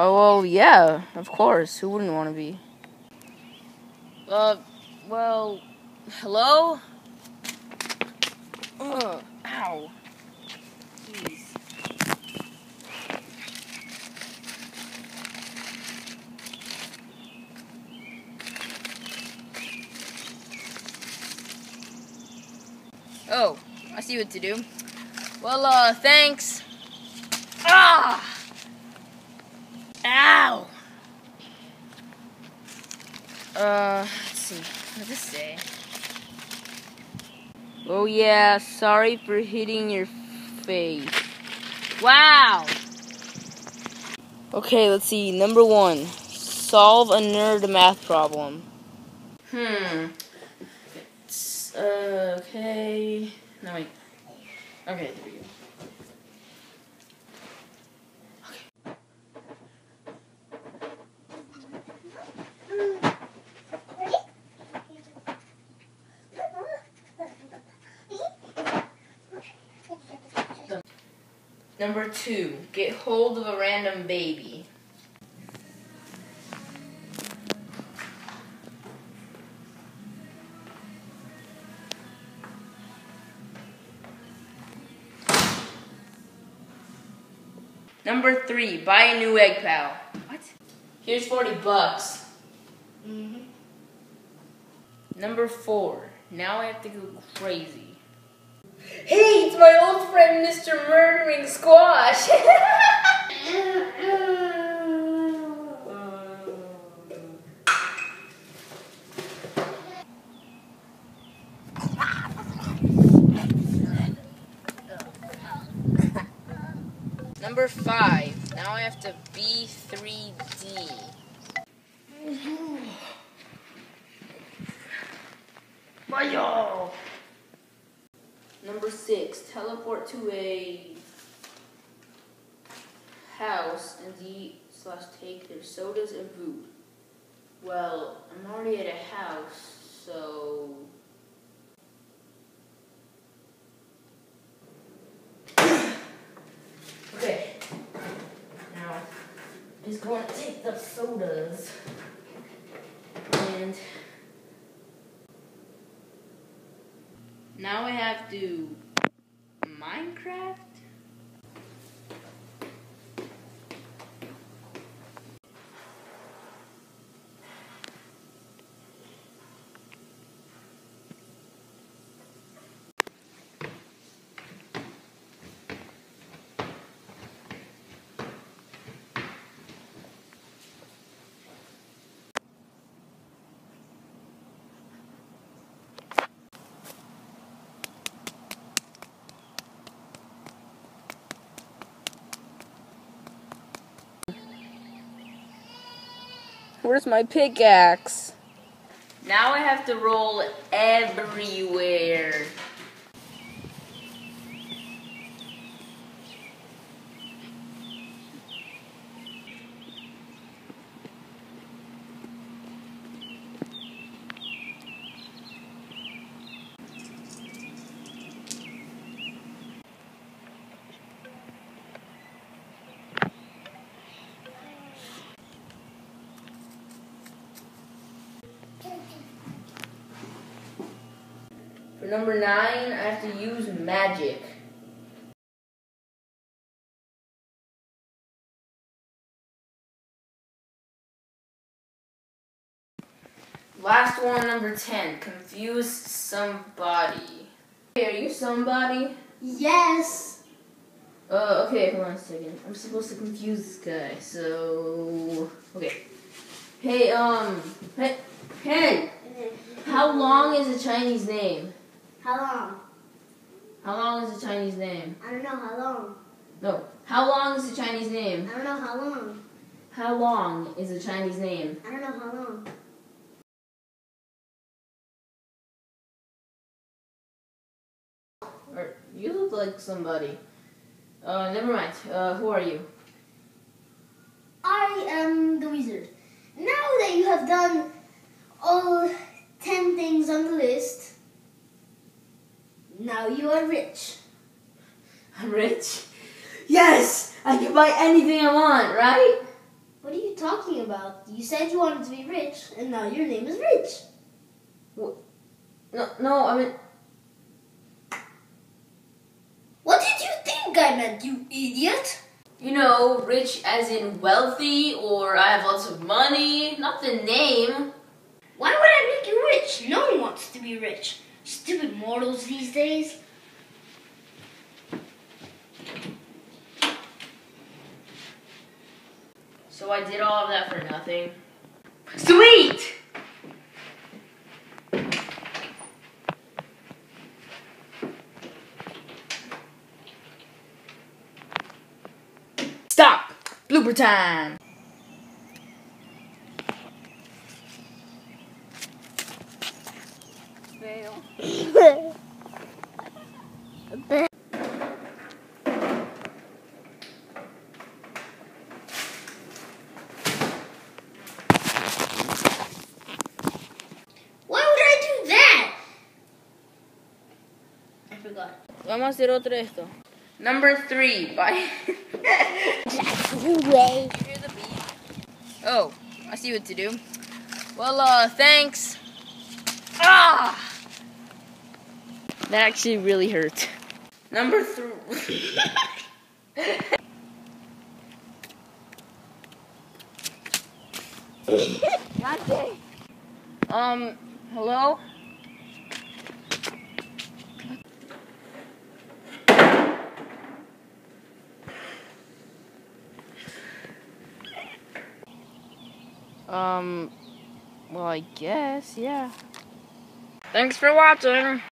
Oh, well, yeah, of course. Who wouldn't want to be? Well, hello? Ugh, ow. Jeez. Oh, I see what to do. Well, thanks. Ah! Ow! Let's see. What does this say? Oh yeah, sorry for hitting your face. Wow! Okay, let's see. Number one. Solve a nerd math problem. It's, okay. No, wait. Okay, there we go. Number two, get hold of a random baby. Number three, buy a new egg pal. What? Here's 40 bucks. Number four, now I have to go crazy. Hey, it's my old friend, Mr. Murdering Squash! Number five. Now I have to B3D. Bye-yo! Number six, teleport to a house and eat / take their sodas and food. Well, I'm already at a house, so... okay, now I'm just going to take the sodas and... now I have to Minecraft? Where's my pickaxe? Now I have to roll everywhere. Number nine, I have to use magic. Last one, number 10, confuse somebody. Hey, are you somebody? Yes. Okay, hold on a second. I'm supposed to confuse this guy, so... okay. Hey, Pen, how long is a Chinese name? How long? How long is a Chinese name? I don't know, how long? No, how long is a Chinese name? I don't know, how long? How long is a Chinese name? I don't know, how long? You look like somebody. Never mind. Who are you? I am the wizard. Now that you have done all 10 things on the list, now you are rich. I'm rich? Yes! I can buy anything I want, right? What are you talking about? You said you wanted to be rich, and now your name is Rich. What? No, I mean... What did you think I meant, you idiot? You know, rich as in wealthy, or I have lots of money, not the name. Why would I make you rich? No one wants to be rich. Stupid mortals these days. So I did all of that for nothing. Sweet! Stop! Blooper time! Vamos a hacer otro esto. Number 3, bye. Oh, I see what to do. Well, thanks. Ah! That actually really hurt. Number 3. Hello? Well, I guess, yeah. Thanks for watching.